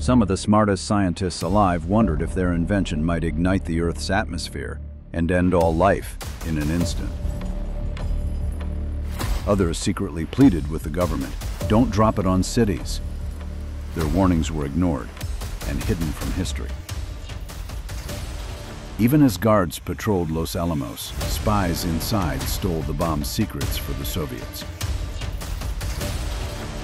Some of the smartest scientists alive wondered if their invention might ignite the Earth's atmosphere and end all life in an instant. Others secretly pleaded with the government, "Don't drop it on cities." Their warnings were ignored and hidden from history. Even as guards patrolled Los Alamos, spies inside stole the bomb's secrets for the Soviets.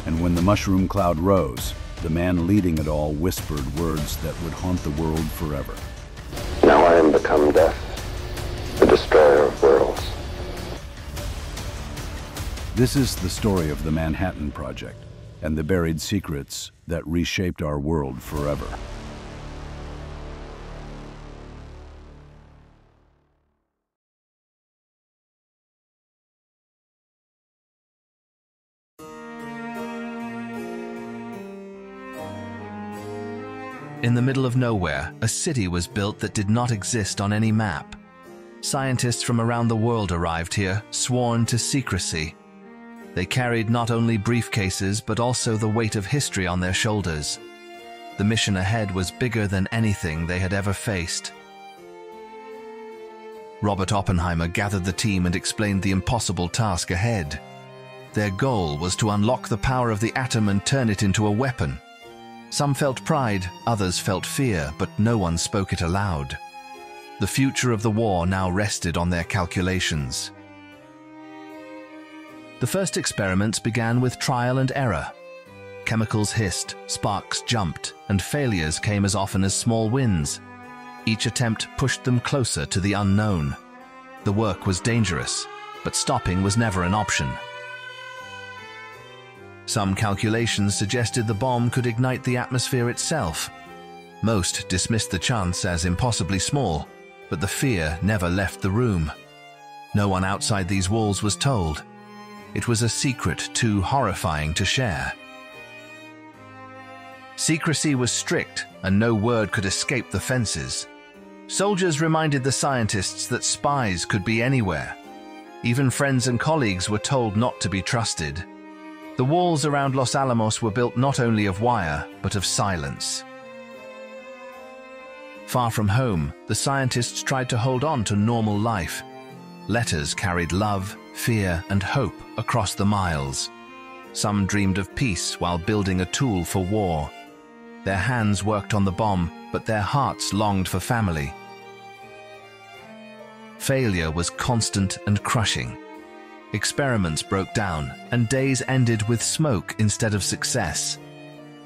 And when the mushroom cloud rose, the man leading it all whispered words that would haunt the world forever. "Now I am become death, the destroyer of worlds." This is the story of the Manhattan Project and the buried secrets that reshaped our world forever. In the middle of nowhere, a city was built that did not exist on any map. Scientists from around the world arrived here, sworn to secrecy. They carried not only briefcases, but also the weight of history on their shoulders. The mission ahead was bigger than anything they had ever faced. Robert Oppenheimer gathered the team and explained the impossible task ahead. Their goal was to unlock the power of the atom and turn it into a weapon. Some felt pride, others felt fear, but no one spoke it aloud. The future of the war now rested on their calculations. The first experiments began with trial and error. Chemicals hissed, sparks jumped, and failures came as often as small wins. Each attempt pushed them closer to the unknown. The work was dangerous, but stopping was never an option. Some calculations suggested the bomb could ignite the atmosphere itself. Most dismissed the chance as impossibly small, but the fear never left the room. No one outside these walls was told. It was a secret too horrifying to share. Secrecy was strict, and no word could escape the fences. Soldiers reminded the scientists that spies could be anywhere. Even friends and colleagues were told not to be trusted. The walls around Los Alamos were built not only of wire, but of silence. Far from home, the scientists tried to hold on to normal life. Letters carried love, fear, and hope across the miles. Some dreamed of peace while building a tool for war. Their hands worked on the bomb, but their hearts longed for family. Failure was constant and crushing. Experiments broke down, and days ended with smoke instead of success.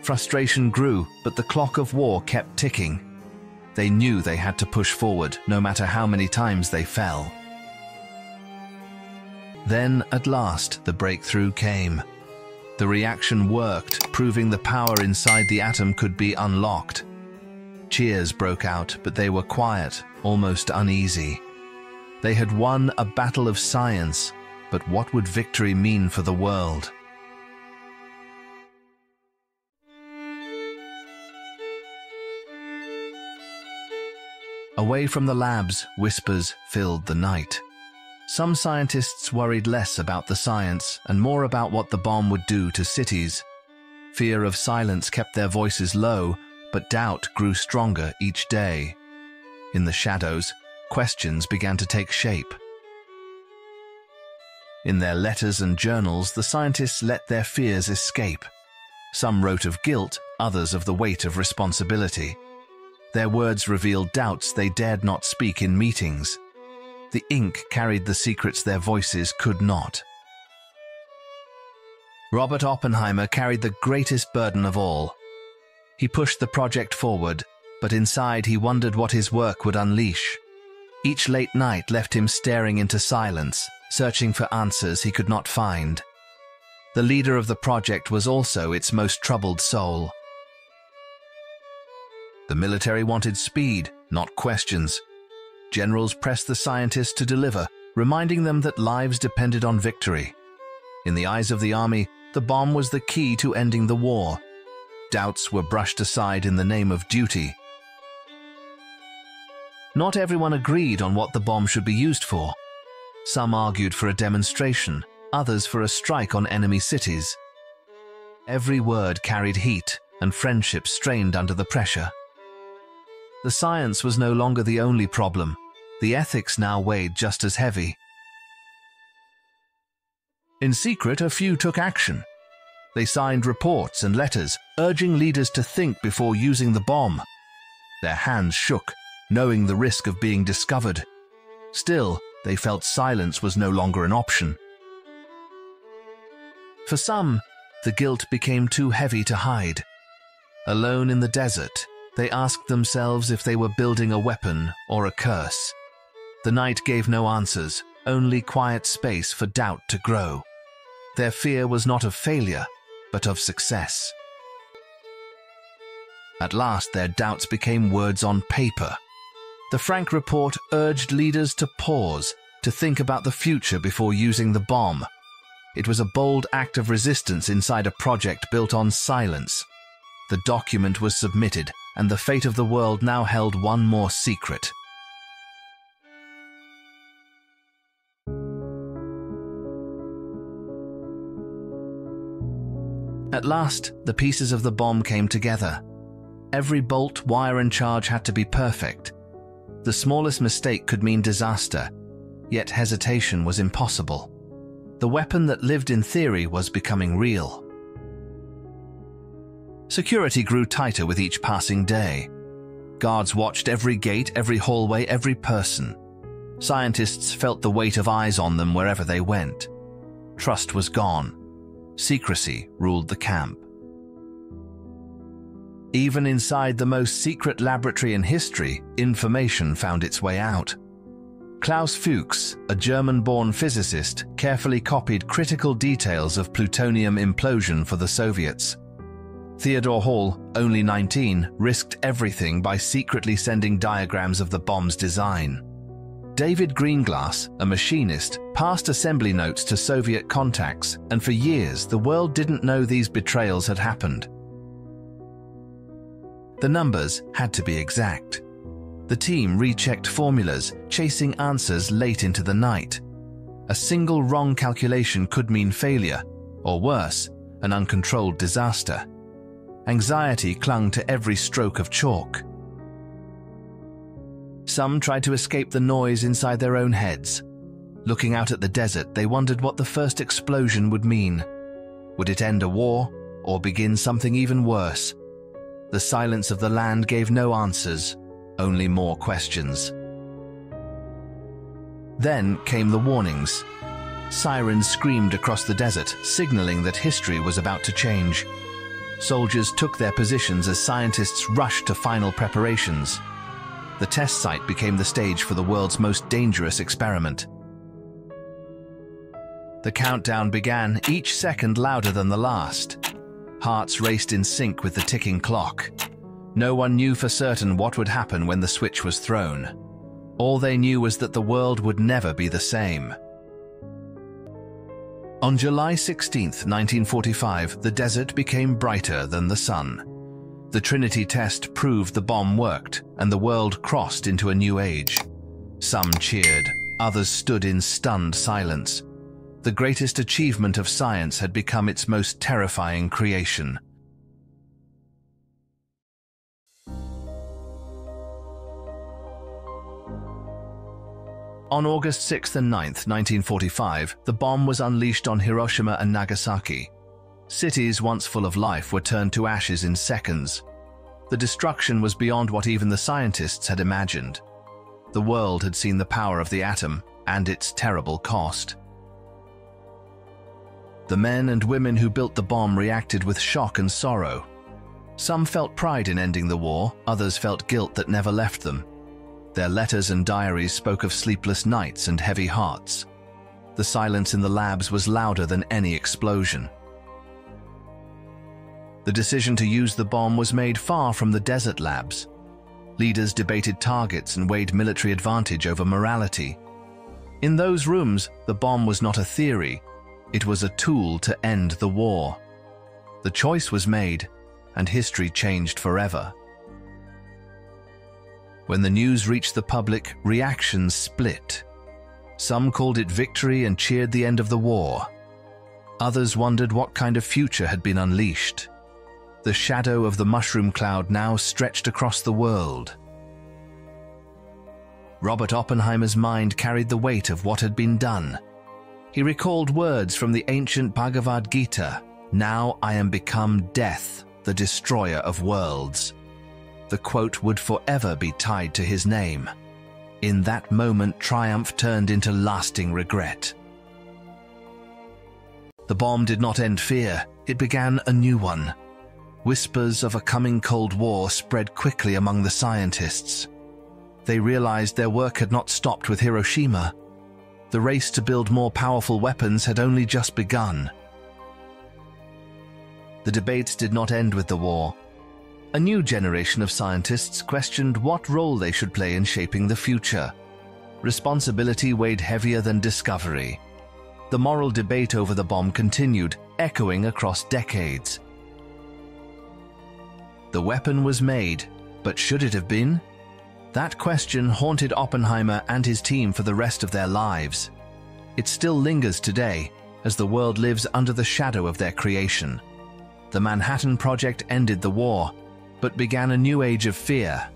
Frustration grew, but the clock of war kept ticking. They knew they had to push forward, no matter how many times they fell. Then, at last, the breakthrough came. The reaction worked, proving the power inside the atom could be unlocked. Cheers broke out, but they were quiet, almost uneasy. They had won a battle of science. But what would victory mean for the world? Away from the labs, whispers filled the night. Some scientists worried less about the science and more about what the bomb would do to cities. Fear of silence kept their voices low, but doubt grew stronger each day. In the shadows, questions began to take shape. In their letters and journals, the scientists let their fears escape. Some wrote of guilt, others of the weight of responsibility. Their words revealed doubts they dared not speak in meetings. The ink carried the secrets their voices could not. Robert Oppenheimer carried the greatest burden of all. He pushed the project forward, but inside he wondered what his work would unleash. Each late night left him staring into silence, searching for answers he could not find. The leader of the project was also its most troubled soul. The military wanted speed, not questions. Generals pressed the scientists to deliver, reminding them that lives depended on victory. In the eyes of the army, the bomb was the key to ending the war. Doubts were brushed aside in the name of duty. Not everyone agreed on what the bomb should be used for. Some argued for a demonstration, others for a strike on enemy cities. Every word carried heat, and friendships strained under the pressure. The science was no longer the only problem. The ethics now weighed just as heavy. In secret, a few took action. They signed reports and letters, urging leaders to think before using the bomb. Their hands shook, knowing the risk of being discovered. Still, they felt silence was no longer an option. For some, the guilt became too heavy to hide. Alone in the desert, they asked themselves if they were building a weapon or a curse. The night gave no answers, only quiet space for doubt to grow. Their fear was not of failure, but of success. At last, their doubts became words on paper. The Franck Report urged leaders to pause, to think about the future before using the bomb. It was a bold act of resistance inside a project built on silence. The document was submitted, and the fate of the world now held one more secret. At last, the pieces of the bomb came together. Every bolt, wire, and charge had to be perfect. The smallest mistake could mean disaster, yet hesitation was impossible. The weapon that lived in theory was becoming real. Security grew tighter with each passing day. Guards watched every gate, every hallway, every person. Scientists felt the weight of eyes on them wherever they went. Trust was gone. Secrecy ruled the camp. Even inside the most secret laboratory in history, information found its way out. Klaus Fuchs, a German-born physicist, carefully copied critical details of plutonium implosion for the Soviets. Theodore Hall, only 19, risked everything by secretly sending diagrams of the bomb's design. David Greenglass, a machinist, passed assembly notes to Soviet contacts, and for years the world didn't know these betrayals had happened. The numbers had to be exact. The team rechecked formulas, chasing answers late into the night. A single wrong calculation could mean failure, or worse, an uncontrolled disaster. Anxiety clung to every stroke of chalk. Some tried to escape the noise inside their own heads. Looking out at the desert, they wondered what the first explosion would mean. Would it end a war, or begin something even worse? The silence of the land gave no answers, only more questions. Then came the warnings. Sirens screamed across the desert, signaling that history was about to change. Soldiers took their positions as scientists rushed to final preparations. The test site became the stage for the world's most dangerous experiment. The countdown began, each second louder than the last. Hearts raced in sync with the ticking clock. No one knew for certain what would happen when the switch was thrown. All they knew was that the world would never be the same. On July 16, 1945, the desert became brighter than the sun. The Trinity test proved the bomb worked, and the world crossed into a new age. Some cheered, others stood in stunned silence. The greatest achievement of science had become its most terrifying creation. On August 6th and 9th, 1945, the bomb was unleashed on Hiroshima and Nagasaki. Cities once full of life were turned to ashes in seconds. The destruction was beyond what even the scientists had imagined. The world had seen the power of the atom and its terrible cost. The men and women who built the bomb reacted with shock and sorrow. Some felt pride in ending the war, others felt guilt that never left them. Their letters and diaries spoke of sleepless nights and heavy hearts. The silence in the labs was louder than any explosion. The decision to use the bomb was made far from the desert labs. Leaders debated targets and weighed military advantage over morality. In those rooms, the bomb was not a theory. It was a tool to end the war. The choice was made, and history changed forever. When the news reached the public, reactions split. Some called it victory and cheered the end of the war. Others wondered what kind of future had been unleashed. The shadow of the mushroom cloud now stretched across the world. Robert Oppenheimer's mind carried the weight of what had been done. He recalled words from the ancient Bhagavad Gita, "Now I am become death, the destroyer of worlds." The quote would forever be tied to his name. In that moment, triumph turned into lasting regret. The bomb did not end fear, it began a new one. Whispers of a coming Cold War spread quickly among the scientists. They realized their work had not stopped with Hiroshima. The race to build more powerful weapons had only just begun. The debates did not end with the war. A new generation of scientists questioned what role they should play in shaping the future. Responsibility weighed heavier than discovery. The moral debate over the bomb continued, echoing across decades. The weapon was made, but should it have been? That question haunted Oppenheimer and his team for the rest of their lives. It still lingers today, as the world lives under the shadow of their creation. The Manhattan Project ended the war, but began a new age of fear.